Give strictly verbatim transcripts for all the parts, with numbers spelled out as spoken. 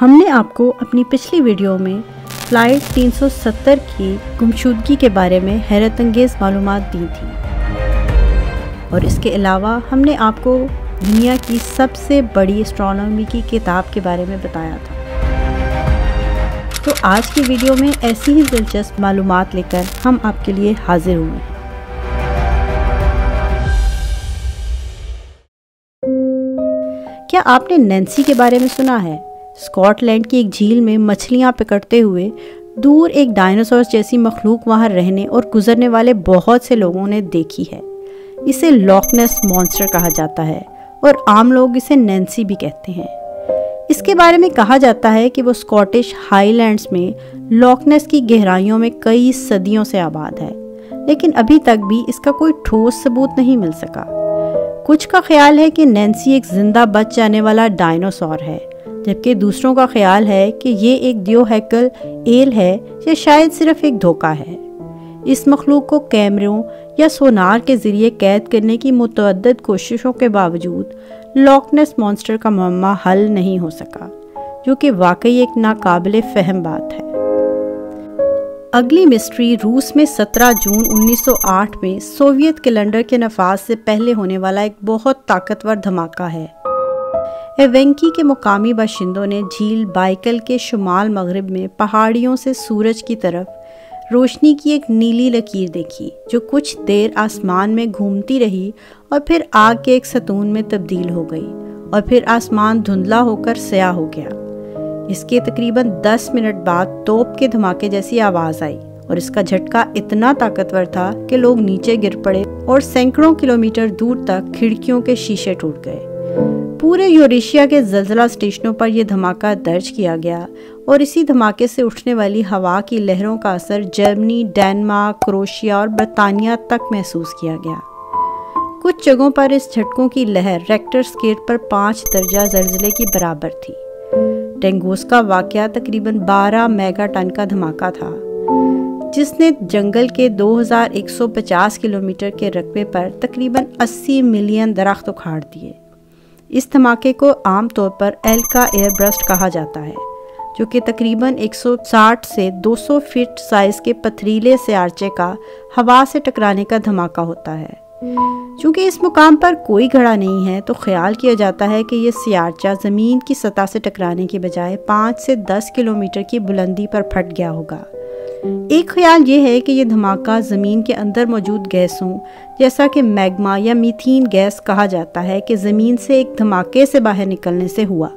हमने आपको अपनी पिछली वीडियो में फ्लाइट तीन सौ सत्तर की गुमशुदगी के बारे में हैरतअंगेज़ मालूमात दी थी और इसके अलावा हमने आपको दुनिया की सबसे बड़ी एस्ट्रोनॉमी की किताब के बारे में बताया था। तो आज की वीडियो में ऐसी ही दिलचस्प मालूमात लेकर हम आपके लिए हाजिर हुए हैं। क्या आपने नैन्सी के बारे में सुना है? स्कॉटलैंड की एक झील में मछलियां पकड़ते हुए दूर एक डायनासोर जैसी मखलूक वहां रहने और गुजरने वाले बहुत से लोगों ने देखी है। इसे लॉक नेस मॉन्स्टर कहा जाता है और आम लोग इसे नैन्सी भी कहते हैं। इसके बारे में कहा जाता है कि वो स्कॉटिश हाईलैंड्स में लॉक नेस की गहराइयों में कई सदियों से आबाद है, लेकिन अभी तक भी इसका कोई ठोस सबूत नहीं मिल सका। कुछ का ख्याल है कि नैन्सी एक जिंदा बच जाने वाला डायनासोर है, जबकि दूसरों का ख्याल है कि ये एक दियोहैकल एल है या शायद सिर्फ एक धोखा है। इस मखलूक को कैमरों या सोनार के ज़रिए कैद करने की मुतअद्दद कोशिशों के बावजूद लॉक नेस मॉन्स्टर का मम्मा हल नहीं हो सका, जो कि वाकई एक नाकाबिले फहम बात है। अगली मिस्ट्री रूस में सत्रह जून उन्नीस सौ आठ में सोवियत कैलेंडर के नफाज से पहले होने वाला एक बहुत ताकतवर धमाका है। एवेंकी के मुकामी बाशिंदों ने झील बाइकल के शुमाल मगरब में पहाड़ियों से सूरज की तरफ रोशनी की एक नीली लकीर देखी, जो कुछ देर आसमान में घूमती रही और फिर आग के एक सतून में तब्दील हो गई और फिर आसमान धुंधला होकर स्याह हो गया। इसके तकरीबन दस मिनट बाद तोप के धमाके जैसी आवाज़ आई और इसका झटका इतना ताकतवर था कि लोग नीचे गिर पड़े और सैकड़ों किलोमीटर दूर तक खिड़कियों के शीशे टूट गए। पूरे यूरेशिया के ज़लज़ला स्टेशनों पर यह धमाका दर्ज किया गया और इसी धमाके से उठने वाली हवा की लहरों का असर जर्मनी, डेनमार्क, क्रोएशिया और बरतानिया तक महसूस किया गया। कुछ जगहों पर इस झटकों की लहर रेक्टर स्केल पर पाँच दर्जा ज़लज़ले की बराबर थी। टंगुस्का वाकया तकरीबन बारह मेगा टन का धमाका था, जिसने जंगल के दो हज़ार एक सौ पचास किलोमीटर के रकबे पर तकरीबन अस्सी मिलियन दरख्त उखाड़ दिए। इस धमाके को आमतौर पर एल्का एयरबर्स्ट कहा जाता है, जो कि तकरीबन एक सौ साठ से दो सौ फीट साइज के पथरीले सियारचे का हवा से टकराने का धमाका होता है। चूँकि इस मुकाम पर कोई घड़ा नहीं है, तो ख्याल किया जाता है कि यह सियारचा ज़मीन की सतह से टकराने के बजाय पाँच से दस किलोमीटर की बुलंदी पर फट गया होगा। एक ख्याल ये है कि यह धमाका ज़मीन के अंदर मौजूद गैसों जैसा कि मैग्मा या मीथेन गैस कहा जाता है कि ज़मीन से एक धमाके से बाहर निकलने से हुआ।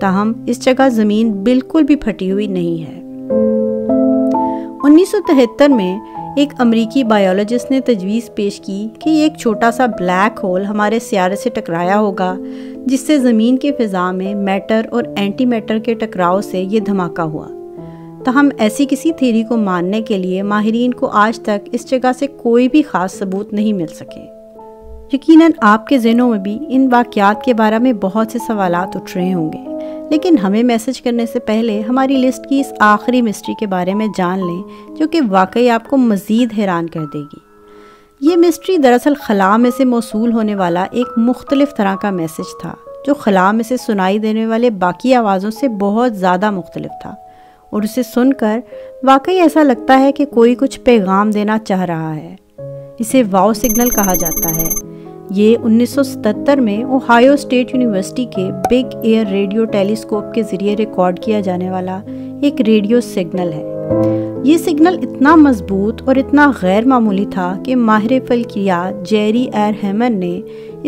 ताहम इस जगह ज़मीन बिल्कुल भी फटी हुई नहीं है। उन्नीस सौ तिहत्तर में एक अमेरिकी बायोलॉजिस्ट ने तजवीज़ पेश की कि ये एक छोटा सा ब्लैक होल हमारे सियारे से टकराया होगा, जिससे ज़मीन के फ़िज़ा में मैटर और एंटी मैटर के टकराव से ये धमाका हुआ। तहम ऐसी किसी थ्योरी को मानने के लिए माहिरीन को आज तक इस जगह से कोई भी ख़ास सबूत नहीं मिल सके। यकीनन आपके ज़हनों में भी इन वाक़यात के बारे में बहुत से सवालात उठ रहे होंगे, लेकिन हमें मैसेज करने से पहले हमारी लिस्ट की इस आखिरी मिस्ट्री के बारे में जान लें, जो कि वाकई आपको मज़ीद हैरान कर देगी। ये मिस्ट्री दरअसल ख़ला में से मौसूल होने वाला एक मुख्तलिफ तरह का मैसेज था, जो ख़ला में से सुनाई देने वाले बाकी आवाज़ों से बहुत ज़्यादा मुख्तलिफ था और उसे सुनकर वाकई ऐसा लगता है कि कोई कुछ पैगाम देना चाह रहा है। इसे वाओ सिग्नल कहा जाता है। ये उन्नीस सौ सतहत्तर में ओहायो स्टेट यूनिवर्सिटी के बिग एयर रेडियो टेलीस्कोप के ज़रिए रिकॉर्ड किया जाने वाला एक रेडियो सिग्नल है। ये सिग्नल इतना मजबूत और इतना गैर मामूली था कि माहिर फल्कियात जेरी एहमन ने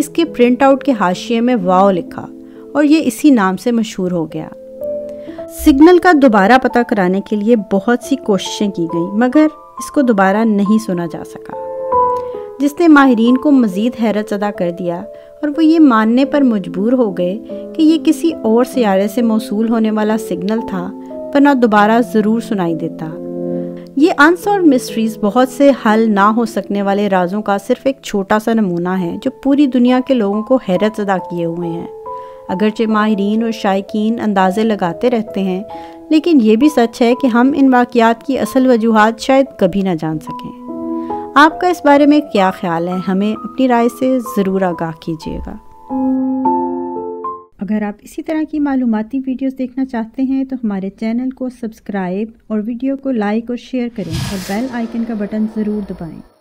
इसके प्रिंट आउट के हाशिए में वाओ लिखा और ये इसी नाम से मशहूर हो गया। सिग्नल का दोबारा पता कराने के लिए बहुत सी कोशिशें की गई, मगर इसको दोबारा नहीं सुना जा सका, जिसने माहिरीन को मज़ीद हैरत ज़दा कर दिया और वो ये मानने पर मजबूर हो गए कि ये किसी और सियारे से मौसूल होने वाला सिग्नल था, वरना दोबारा ज़रूर सुनाई देता। ये अनसॉल्व मिस्ट्रीज़ बहुत से हल ना हो सकने वाले राजों का सिर्फ एक छोटा सा नमूना है, जो पूरी दुनिया के लोगों को हैरत ज़दा किए हुए हैं। अगरचे माहिरीन और शायकीन अंदाज़े लगाते रहते हैं, लेकिन ये भी सच है कि हम इन वाक़यात की असल वजूहात शायद कभी ना जान सकें। आपका इस बारे में क्या ख्याल है? हमें अपनी राय से ज़रूर आगाह कीजिएगा। अगर आप इसी तरह की मालूमाती वीडियोस देखना चाहते हैं तो हमारे चैनल को सब्सक्राइब और वीडियो को लाइक और शेयर करें और बेल आइकन का बटन ज़रूर दबाएं।